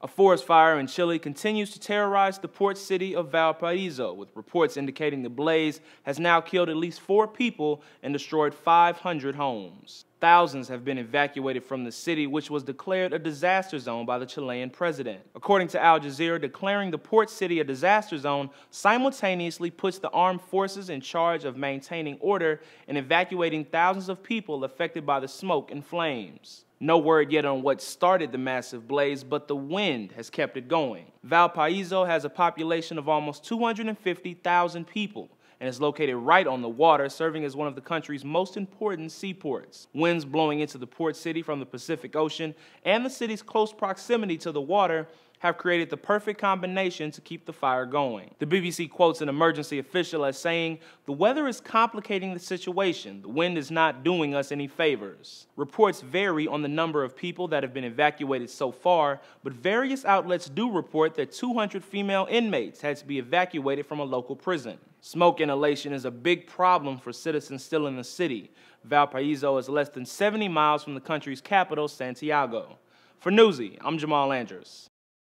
A forest fire in Chile continues to terrorize the port city of Valparaíso, with reports indicating the blaze has now killed at least 4 people and destroyed 500 homes. Thousands have been evacuated from the city, which was declared a disaster zone by the Chilean president. According to Al Jazeera, declaring the port city a disaster zone simultaneously puts the armed forces in charge of maintaining order and evacuating thousands of people affected by the smoke and flames. No word yet on what started the massive blaze, but the wind has kept it going. Valparaíso has a population of almost 250,000 people and is located right on the water, serving as one of the country's most important seaports. Winds blowing into the port city from the Pacific Ocean and the city's close proximity to the water have created the perfect combination to keep the fire going. The BBC quotes an emergency official as saying, "The weather is complicating the situation. The wind is not doing us any favors." Reports vary on the number of people that have been evacuated so far, but various outlets do report that 200 female inmates had to be evacuated from a local prison. Smoke inhalation is a big problem for citizens still in the city. Valparaíso is less than 70 miles from the country's capital, Santiago. For Newsy, I'm Jamal Andrews.